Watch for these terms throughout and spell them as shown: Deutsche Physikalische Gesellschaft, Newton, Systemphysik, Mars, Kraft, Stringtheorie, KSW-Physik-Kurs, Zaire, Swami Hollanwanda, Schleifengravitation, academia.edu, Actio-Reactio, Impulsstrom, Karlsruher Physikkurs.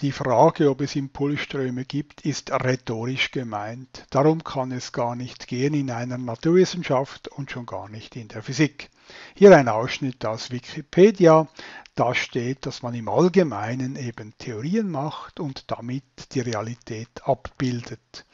Die Frage, ob es Impulsströme gibt, ist rhetorisch gemeint. Darum kann es gar nicht gehen in einer Naturwissenschaft und schon gar nicht in der Physik. Hier ein Ausschnitt aus Wikipedia. Da steht, dass man im Allgemeinen eben Theorien macht und damit die Realität abbildet.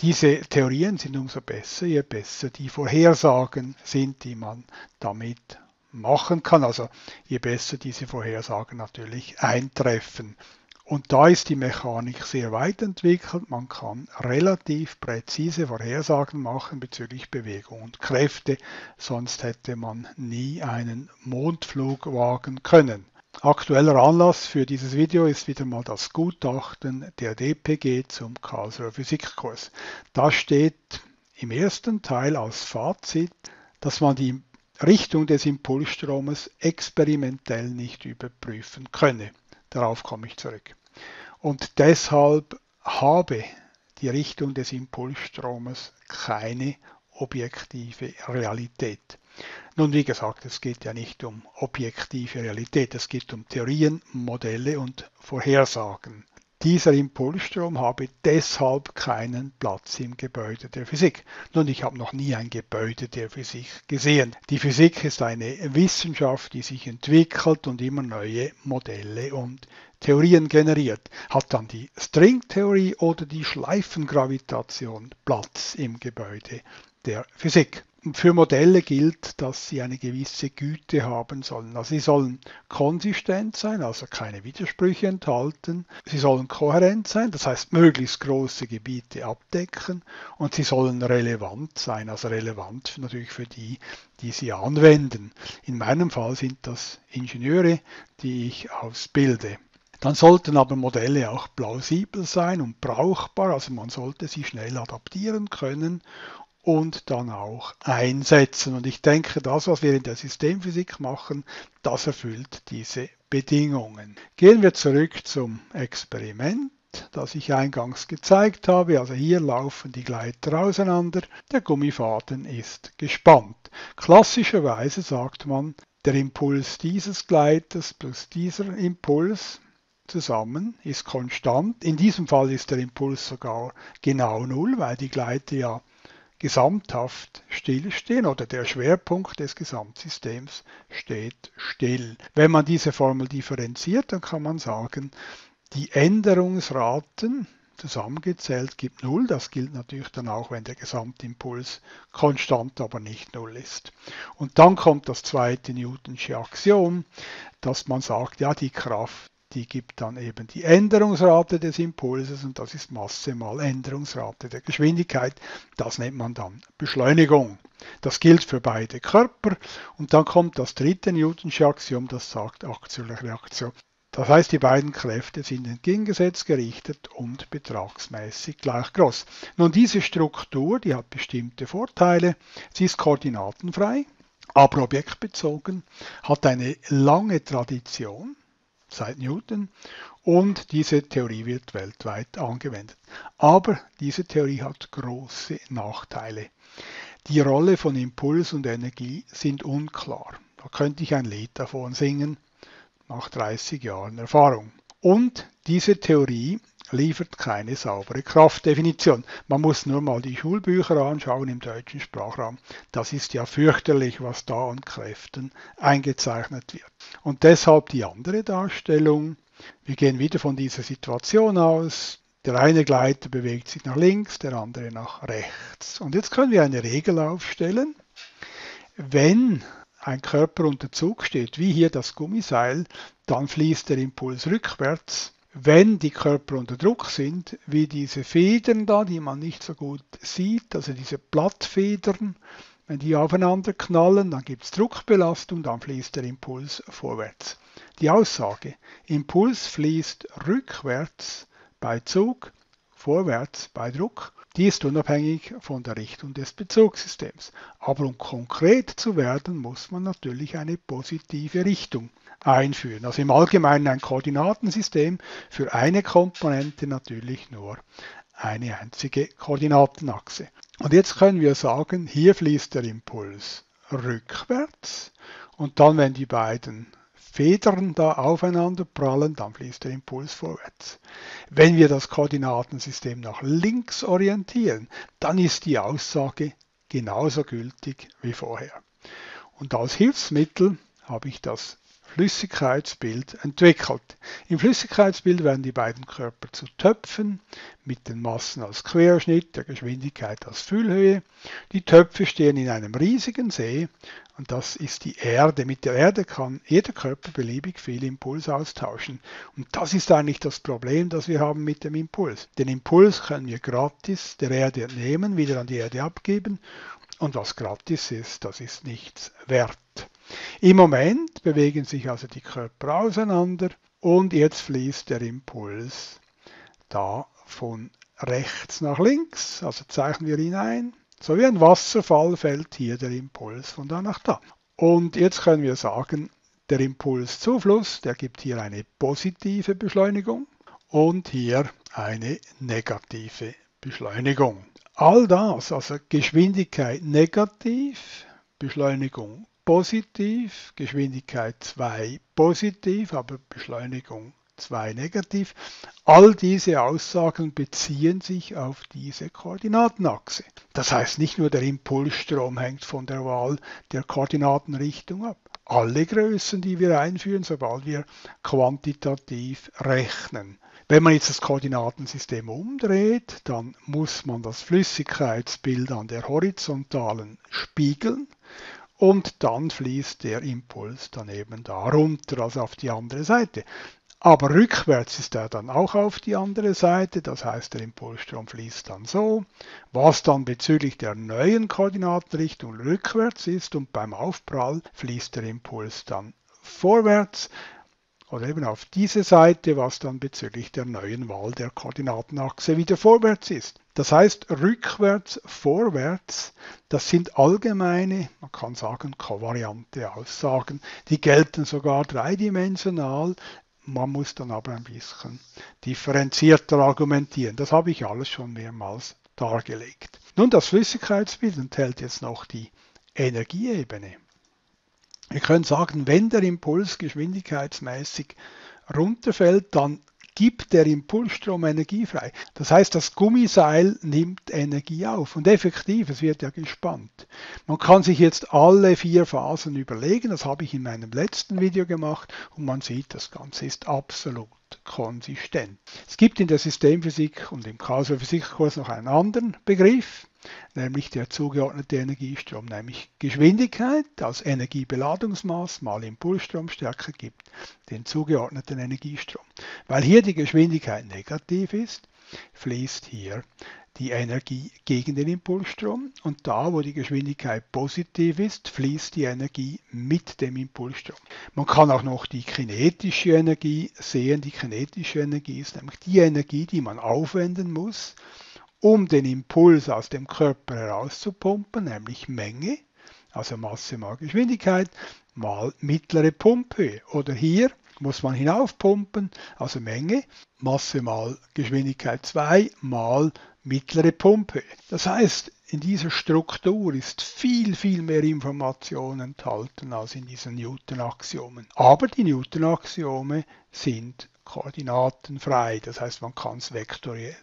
Diese Theorien sind umso besser, je besser die Vorhersagen sind, die man damit machen kann. Also je besser diese Vorhersagen natürlich eintreffen. Und da ist die Mechanik sehr weit entwickelt. Man kann relativ präzise Vorhersagen machen bezüglich Bewegung und Kräfte. Sonst hätte man nie einen Mondflug wagen können. Aktueller Anlass für dieses Video ist wieder mal das Gutachten der DPG zum Karlsruher Physikkurs. Da steht im ersten Teil als Fazit, dass man die Richtung des Impulsstromes experimentell nicht überprüfen könne. Darauf komme ich zurück. Und deshalb habe die Richtung des Impulsstromes keine objektive Realität. Nun, wie gesagt, es geht ja nicht um objektive Realität, es geht um Theorien, Modelle und Vorhersagen. Dieser Impulsstrom habe deshalb keinen Platz im Gebäude der Physik. Nun, ich habe noch nie ein Gebäude der Physik gesehen. Die Physik ist eine Wissenschaft, die sich entwickelt und immer neue Modelle und Theorien generiert. Hat dann die Stringtheorie oder die Schleifengravitation Platz im Gebäude der Physik? Für Modelle gilt, dass sie eine gewisse Güte haben sollen. Also sie sollen konsistent sein, also keine Widersprüche enthalten. Sie sollen kohärent sein, das heißt möglichst große Gebiete abdecken. Und sie sollen relevant sein, also relevant natürlich für die, die sie anwenden. In meinem Fall sind das Ingenieure, die ich ausbilde. Dann sollten aber Modelle auch plausibel sein und brauchbar, also man sollte sie schnell adaptieren können und dann auch einsetzen. Und ich denke, das, was wir in der Systemphysik machen, das erfüllt diese Bedingungen. Gehen wir zurück zum Experiment, das ich eingangs gezeigt habe. Also hier laufen die Gleiter auseinander, der Gummifaden ist gespannt. Klassischerweise sagt man, der Impuls dieses Gleiters plus dieser Impuls zusammen ist konstant. In diesem Fall ist der Impuls sogar genau 0, weil die Gleiter ja gesamthaft stillstehen oder der Schwerpunkt des Gesamtsystems steht still. Wenn man diese Formel differenziert, dann kann man sagen, die Änderungsraten zusammengezählt gibt 0. Das gilt natürlich dann auch, wenn der Gesamtimpuls konstant, aber nicht 0 ist. Und dann kommt das zweite Newtonsche Axiom, dass man sagt, ja, die Kraft, die gibt dann eben die Änderungsrate des Impulses und das ist Masse mal Änderungsrate der Geschwindigkeit. Das nennt man dann Beschleunigung. Das gilt für beide Körper. Und dann kommt das dritte Newtonsche Axiom, das sagt Actio-Reactio. Das heißt, die beiden Kräfte sind entgegengesetzt gerichtet und betragsmäßig gleich groß. Nun, diese Struktur, die hat bestimmte Vorteile. Sie ist koordinatenfrei, aber objektbezogen, hat eine lange Tradition seit Newton und diese Theorie wird weltweit angewendet. Aber diese Theorie hat große Nachteile. Die Rolle von Impuls und Energie sind unklar. Da könnte ich ein Lied davon singen, nach 30 Jahren Erfahrung. Und diese Theorie liefert keine saubere Kraftdefinition. Man muss nur mal die Schulbücher anschauen im deutschen Sprachraum. Das ist ja fürchterlich, was da an Kräften eingezeichnet wird. Und deshalb die andere Darstellung. Wir gehen wieder von dieser Situation aus. Der eine Gleiter bewegt sich nach links, der andere nach rechts. Und jetzt können wir eine Regel aufstellen. Wenn ein Körper unter Zug steht, wie hier das Gummiseil, dann fließt der Impuls rückwärts. Wenn die Körper unter Druck sind, wie diese Federn da, die man nicht so gut sieht, also diese Blattfedern, wenn die aufeinander knallen, dann gibt es Druckbelastung, dann fließt der Impuls vorwärts. Die Aussage, Impuls fließt rückwärts bei Zug, vorwärts bei Druck, die ist unabhängig von der Richtung des Bezugssystems. Aber um konkret zu werden, muss man natürlich eine positive Richtung einführen. Also im Allgemeinen ein Koordinatensystem, für eine Komponente natürlich nur eine einzige Koordinatenachse. Und jetzt können wir sagen, hier fließt der Impuls rückwärts und dann, wenn die beiden Federn da aufeinander prallen, dann fließt der Impuls vorwärts. Wenn wir das Koordinatensystem nach links orientieren, dann ist die Aussage genauso gültig wie vorher. Und als Hilfsmittel habe ich das Flüssigkeitsbild entwickelt. Im Flüssigkeitsbild werden die beiden Körper zu Töpfen mit den Massen als Querschnitt, der Geschwindigkeit als Füllhöhe. Die Töpfe stehen in einem riesigen See und das ist die Erde. Mit der Erde kann jeder Körper beliebig viel Impuls austauschen. Und das ist eigentlich das Problem, das wir haben mit dem Impuls. Den Impuls können wir gratis der Erde entnehmen, wieder an die Erde abgeben. Und was gratis ist, das ist nichts wert. Im Moment bewegen sich also die Körper auseinander und jetzt fließt der Impuls da von rechts nach links, also zeichnen wir ihn ein. So wie ein Wasserfall fällt hier der Impuls von da nach da. Und jetzt können wir sagen, der Impulszufluss, der gibt hier eine positive Beschleunigung und hier eine negative Beschleunigung. All das, also Geschwindigkeit negativ, Beschleunigung positiv, Geschwindigkeit 2 positiv, aber Beschleunigung 2 negativ. All diese Aussagen beziehen sich auf diese Koordinatenachse. Das heißt, nicht nur der Impulsstrom hängt von der Wahl der Koordinatenrichtung ab. Alle Größen, die wir einführen, sobald wir quantitativ rechnen. Wenn man jetzt das Koordinatensystem umdreht, dann muss man das Flüssigkeitsbild an der horizontalen spiegeln. Und dann fließt der Impuls dann eben da runter, also auf die andere Seite. Aber rückwärts ist er dann auch auf die andere Seite, das heißt, der Impulsstrom fließt dann so, was dann bezüglich der neuen Koordinatenrichtung rückwärts ist und beim Aufprall fließt der Impuls dann vorwärts oder eben auf diese Seite, was dann bezüglich der neuen Wahl der Koordinatenachse wieder vorwärts ist. Das heißt, rückwärts, vorwärts, das sind allgemeine, man kann sagen, kovariante Aussagen. Die gelten sogar dreidimensional, man muss dann aber ein bisschen differenzierter argumentieren. Das habe ich alles schon mehrmals dargelegt. Nun, das Flüssigkeitsbild enthält jetzt noch die Energieebene. Wir können sagen, wenn der Impuls geschwindigkeitsmäßig runterfällt, dann gibt der Impulsstrom Energie frei. Das heißt, das Gummiseil nimmt Energie auf und effektiv, es wird ja gespannt. Man kann sich jetzt alle vier Phasen überlegen, das habe ich in meinem letzten Video gemacht und man sieht, das Ganze ist absolut konsistent. Es gibt in der Systemphysik und im KSW-Physik-Kurs noch einen anderen Begriff, nämlich der zugeordnete Energiestrom, nämlich Geschwindigkeit als Energiebeladungsmaß mal Impulsstromstärke gibt den zugeordneten Energiestrom. Weil hier die Geschwindigkeit negativ ist, fließt hier die Energie gegen den Impulsstrom und da, wo die Geschwindigkeit positiv ist, fließt die Energie mit dem Impulsstrom. Man kann auch noch die kinetische Energie sehen. Die kinetische Energie ist nämlich die Energie, die man aufwenden muss, um den Impuls aus dem Körper herauszupumpen, nämlich Menge, also Masse mal Geschwindigkeit, mal mittlere Pumphöhe. Oder hier muss man hinaufpumpen, also Menge, Masse mal Geschwindigkeit 2 mal mittlere Pumphöhe. Das heißt, in dieser Struktur ist viel, viel mehr Information enthalten als in diesen Newton-Axiomen. Aber die Newton-Axiome sind koordinatenfrei, das heißt, man kann es vektoriell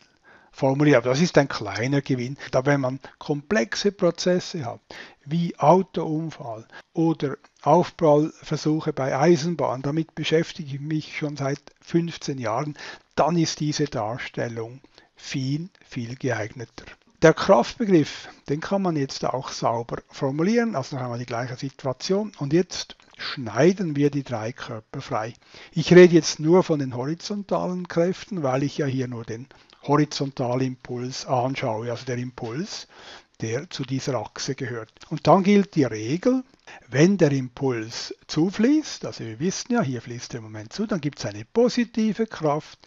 formulieren. Aber das ist ein kleiner Gewinn. Da wenn man komplexe Prozesse hat, wie Autounfall oder Aufprallversuche bei Eisenbahn, damit beschäftige ich mich schon seit 15 Jahren, dann ist diese Darstellung viel, viel geeigneter. Der Kraftbegriff, den kann man jetzt auch sauber formulieren, also noch einmal die gleiche Situation. Und jetzt schneiden wir die drei Körper frei. Ich rede jetzt nur von den horizontalen Kräften, weil ich ja hier nur den Horizontalimpuls anschaue, also der Impuls, der zu dieser Achse gehört. Und dann gilt die Regel, wenn der Impuls zufließt, also wir wissen ja, hier fließt der Moment zu, dann gibt es eine positive Kraft.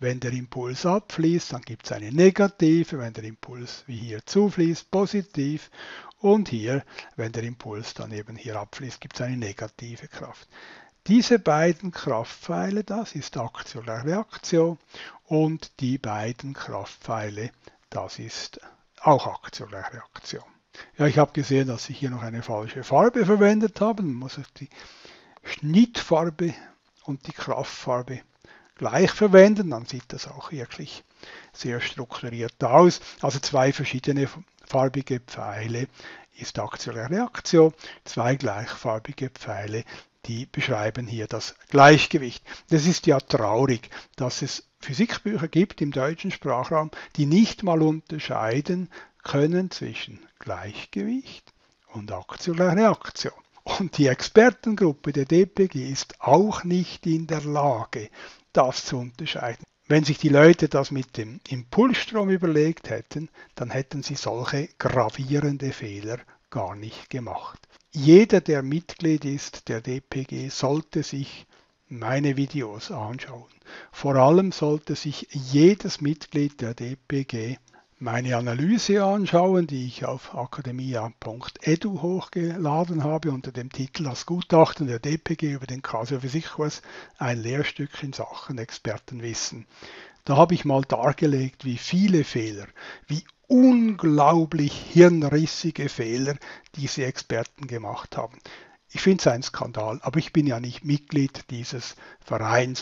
Wenn der Impuls abfließt, dann gibt es eine negative. Wenn der Impuls wie hier zufließt, positiv. Und hier, wenn der Impuls dann eben hier abfließt, gibt es eine negative Kraft. Diese beiden Kraftpfeile, das ist Actio-Reactio und die beiden Kraftpfeile, das ist auch Actio-Reactio. Ja, ich habe gesehen, dass ich hier noch eine falsche Farbe verwendet habe. Man muss die Schnittfarbe und die Kraftfarbe gleich verwenden, dann sieht das auch wirklich sehr strukturiert aus. Also zwei verschiedene farbige Pfeile ist Actio-Reactio, zwei gleichfarbige Pfeile, die beschreiben hier das Gleichgewicht. Das ist ja traurig, dass es Physikbücher gibt im deutschen Sprachraum, die nicht mal unterscheiden können zwischen Gleichgewicht und Actio-Reactio. Und die Expertengruppe der DPG ist auch nicht in der Lage, das zu unterscheiden. Wenn sich die Leute das mit dem Impulsstrom überlegt hätten, dann hätten sie solche gravierende Fehler gar nicht gemacht. Jeder, der Mitglied ist der DPG, sollte sich meine Videos anschauen. Vor allem sollte sich jedes Mitglied der DPG meine Analyse anschauen, die ich auf academia.edu hochgeladen habe unter dem Titel Das Gutachten der DPG über den KSW-Physik-Kurs, ein Lehrstück in Sachen Expertenwissen. Da habe ich mal dargelegt, wie viele Fehler, wie unglaublich hirnrissige Fehler diese Experten gemacht haben. Ich finde es ein Skandal, aber ich bin ja nicht Mitglied dieses Vereins.